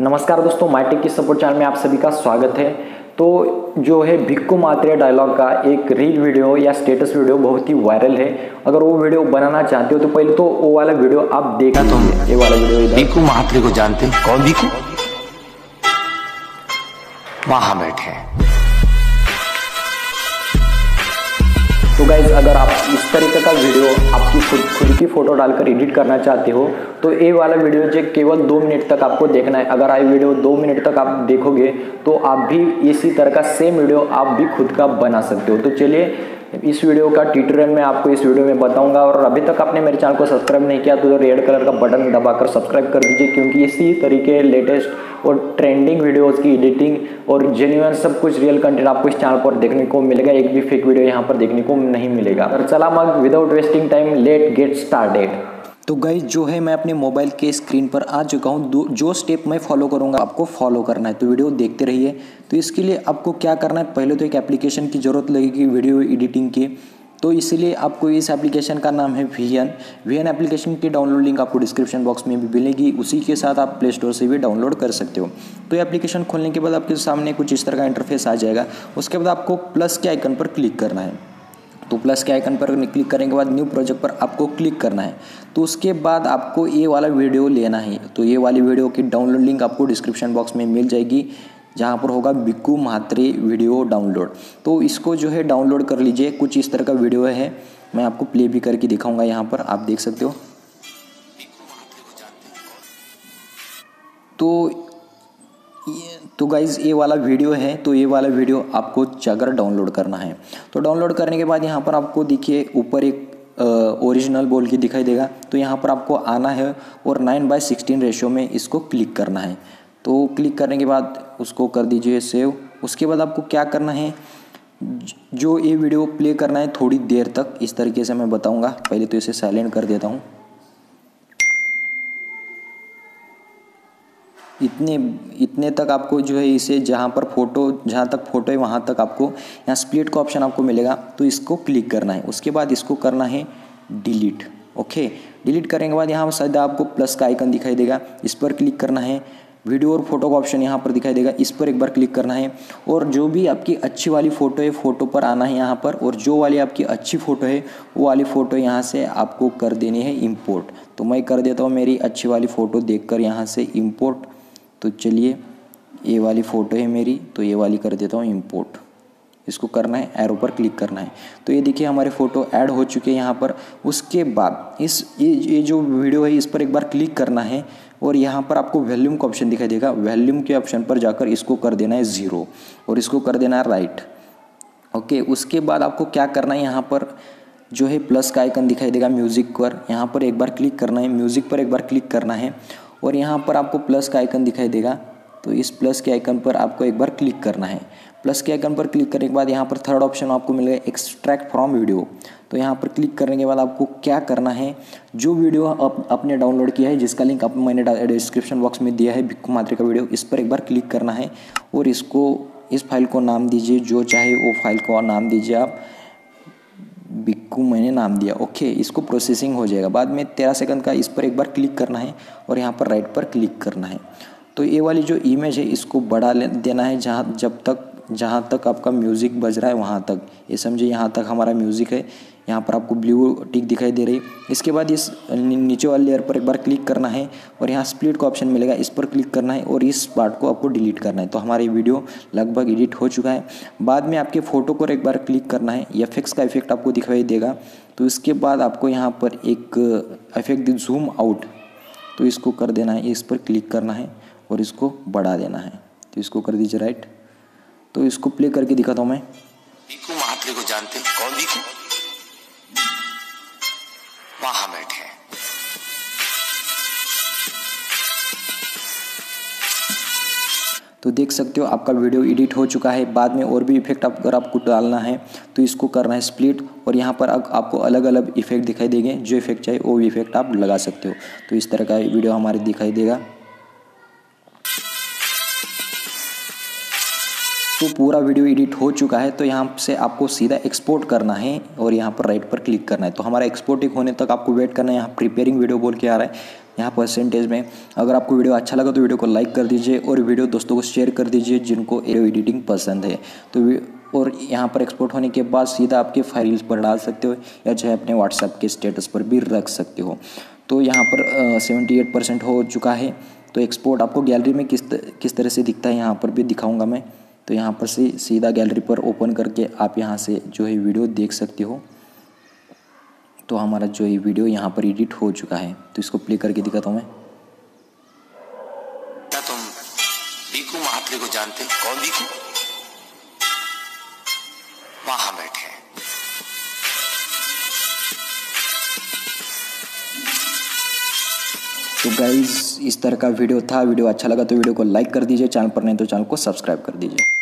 नमस्कार दोस्तों, my techy support channel में आप सभी का स्वागत है। तो जो है भिक्कू म्हात्रे डायलॉग का एक रील वीडियो या स्टेटस वीडियो बहुत ही वायरल है। अगर वो वीडियो बनाना चाहते हो तो पहले तो वो वाला वीडियो आप देखा तो ये वाला वीडियो भिक्कू म्हात्रे को जानते हो? कौन भिक्कू? वहां बैठे। तो गाइज, अगर आप इस तरीके का वीडियो आपकी खुद की फोटो डालकर एडिट करना चाहते हो तो ये वाला वीडियो जो केवल 2 मिनट तक आपको देखना है। अगर ये वीडियो 2 मिनट तक आप देखोगे तो आप भी इसी तरह का सेम वीडियो आप भी खुद का बना सकते हो। तो चलिए, इस वीडियो का ट्यूटोरियल मैं आपको इस वीडियो में बताऊंगा। और अभी तक आपने मेरे चैनल को सब्सक्राइब नहीं किया तो रेड कलर का बटन दबाकर सब्सक्राइब कर दीजिए, क्योंकि इसी तरीके लेटेस्ट और ट्रेंडिंग वीडियोज़ की एडिटिंग और जेन्युइन सब कुछ रियल कंटेंट आपको इस चैनल पर देखने को मिलेगा। एक भी फेक वीडियो यहाँ पर देखने को नहीं मिलेगा। और चला मैं without wasting time let get started. तो गाइज, जो है मैं अपने मोबाइल के स्क्रीन पर आ चुका हूँ। जो स्टेप मैं फॉलो करूँगा आपको फॉलो करना है, तो वीडियो देखते रहिए। तो इसके लिए आपको क्या करना है, पहले तो एक एप्लीकेशन की ज़रूरत लगेगी वीडियो एडिटिंग की। तो इसीलिए आपको इस एप्लीकेशन का नाम है वी एन एप्लीकेशन की डाउनलोड लिंक आपको डिस्क्रिप्शन बॉक्स में भी मिलेगी। उसी के साथ आप प्ले स्टोर से भी डाउनलोड कर सकते हो। तो ये एप्लीकेशन खोलने के बाद आपके सामने कुछ इस तरह का इंटरफेस आ जाएगा। उसके बाद आपको प्लस के आइकन पर क्लिक करना है। तो प्लस के आइकन पर क्लिक करने के बाद न्यू प्रोजेक्ट पर आपको क्लिक करना है। तो उसके बाद आपको ये वाला वीडियो लेना है। तो ये वाली वीडियो की डाउनलोड लिंक आपको डिस्क्रिप्शन बॉक्स में मिल जाएगी, जहाँ पर होगा भिक्कू म्हात्रे वीडियो डाउनलोड। तो इसको जो है डाउनलोड कर लीजिए। कुछ इस तरह का वीडियो है, मैं आपको प्ले भी करके दिखाऊंगा। यहाँ पर आप देख सकते हो। तो गाइज़, ये वाला वीडियो है। तो ये वाला वीडियो आपको जाकर डाउनलोड करना है। तो डाउनलोड करने के बाद यहाँ पर आपको देखिए ऊपर एक ओरिजिनल बोल के दिखाई देगा। तो यहाँ पर आपको आना है और 9:16 रेशो में इसको क्लिक करना है। तो क्लिक करने के बाद उसको कर दीजिए सेव। उसके बाद आपको क्या करना है, जो ये वीडियो प्ले करना है थोड़ी देर तक इस तरीके से मैं बताऊँगा। पहले तो इसे साइलेंट कर देता हूँ। इतने तक आपको जो है इसे जहाँ तक फ़ोटो है वहाँ तक आपको यहाँ स्प्लिट का ऑप्शन आपको मिलेगा, तो इसको क्लिक करना है। उसके बाद इसको करना है डिलीट। ओके, डिलीट करने के बाद यहाँ सीधा आपको प्लस का आइकन दिखाई देगा, इस पर क्लिक करना है। वीडियो और फोटो का ऑप्शन यहाँ पर दिखाई देगा, इस पर एक बार क्लिक करना है। और जो भी आपकी अच्छी वाली फ़ोटो है फ़ोटो पर आना है यहाँ पर, और जो वाली आपकी अच्छी फ़ोटो है वो वाली फ़ोटो यहाँ से आपको कर देनी है इम्पोर्ट। तो मैं कर देता हूँ मेरी अच्छी वाली फ़ोटो देख कर यहाँ से इम्पोर्ट। तो चलिए, ये वाली फ़ोटो है मेरी, तो ये वाली कर देता हूँ इंपोर्ट। इसको करना है, एरो पर क्लिक करना है। तो ये देखिए हमारे फ़ोटो ऐड हो चुके हैं यहाँ पर। उसके बाद ये जो वीडियो है इस पर एक बार क्लिक करना है, और यहाँ पर आपको वॉल्यूम का ऑप्शन दिखाई देगा। वॉल्यूम के ऑप्शन पर जाकर इसको कर देना है 0 और इसको कर देना है राइट। ओके, उसके बाद आपको क्या करना है, यहाँ पर जो है प्लस का आइकन दिखाई देगा म्यूज़िक पर, यहाँ पर एक बार क्लिक करना है। म्यूज़िक पर एक बार क्लिक करना है और यहाँ पर आपको प्लस का आइकन दिखाई देगा, तो इस प्लस के आइकन पर आपको एक बार क्लिक करना है। प्लस के आइकन पर क्लिक करने के बाद यहाँ पर थर्ड ऑप्शन आपको मिलेगा एक्सट्रैक्ट फ्रॉम वीडियो। तो यहाँ पर क्लिक करने के बाद आपको क्या करना है, जो वीडियो आपने डाउनलोड किया है जिसका लिंक आप मैंने डिस्क्रिप्शन बॉक्स में दिया है भिक्कू म्हात्रे का वीडियो, इस पर एक बार क्लिक करना है। और इस फाइल को नाम दीजिए, जो चाहे वो फाइल को नाम दीजिए आप। भिक्कू मैंने नाम दिया। ओके, इसको प्रोसेसिंग हो जाएगा बाद में 13 सेकंड का। इस पर एक बार क्लिक करना है और यहाँ पर राइट पर क्लिक करना है। तो ये वाली जो इमेज है इसको बढ़ा देना है जहाँ तक आपका म्यूज़िक बज रहा है वहाँ तक। ये समझिए यहाँ तक हमारा म्यूज़िक है, यहाँ पर आपको ब्लू टिक दिखाई दे रही है। इसके बाद इस नीचे वाले लेयर पर एक बार क्लिक करना है और यहाँ स्प्लिट का ऑप्शन मिलेगा, इस पर क्लिक करना है और इस पार्ट को आपको डिलीट करना है। तो हमारी वीडियो लगभग एडिट हो चुका है। बाद में आपके फ़ोटो पर एक बार क्लिक करना है, एफेक्ट्स का इफेक्ट आपको दिखाई देगा। तो इसके बाद आपको यहाँ पर एक इफेक्ट जूम आउट, तो इसको कर देना है, इस पर क्लिक करना है और इसको बढ़ा देना है। तो इसको कर दीजिए राइट। तो इसको प्ले करके दिखाता हूँ मैं। भिक्कू म्हात्रे को जानते हैं? कौन भिक्कू? वहां बैठे। तो देख सकते हो आपका वीडियो एडिट हो चुका है। बाद में और भी इफेक्ट अगर आपको डालना है तो इसको करना है स्प्लिट, और यहाँ पर आपको अलग अलग इफेक्ट दिखाई देंगे। जो इफेक्ट चाहिए वो इफेक्ट आप लगा सकते हो। तो इस तरह का वीडियो हमारे दिखाई देगा। तो पूरा वीडियो एडिट हो चुका है। तो यहाँ से आपको सीधा एक्सपोर्ट करना है और यहाँ पर राइट पर क्लिक करना है। तो हमारा एक्सपोर्टिंग होने तक आपको वेट करना है। यहाँ प्रिपेयरिंग वीडियो बोल के आ रहा है, यहाँ परसेंटेज में। अगर आपको वीडियो अच्छा लगा तो वीडियो को लाइक कर दीजिए और वीडियो दोस्तों को शेयर कर दीजिए जिनको वीडियो एडिटिंग पसंद है। तो और यहाँ पर एक्सपोर्ट होने के बाद सीधा आपके फाइल्स पर डाल सकते हो या चाहे अपने व्हाट्सएप के स्टेटस पर भी रख सकते हो। तो यहाँ पर 78% हो चुका है। तो एक्सपोर्ट आपको गैलरी में किस तरह से दिखता है यहाँ पर भी दिखाऊंगा मैं। तो यहाँ पर से सीधा गैलरी पर ओपन करके आप यहाँ से जो है वीडियो देख सकते हो। तो हमारा जो है वीडियो यहाँ पर एडिट हो चुका है। तो इसको प्ले करके दिखाता हूँ मैं। क्या तुम भीकू महात्रे को जानते हो? कौन भीकू? वहाँ बैठे हैं। तो गाइज इस तरह का वीडियो था। वीडियो अच्छा लगा तो वीडियो को लाइक कर दीजिए, चैनल पर नहीं तो चैनल को सब्सक्राइब कर दीजिए।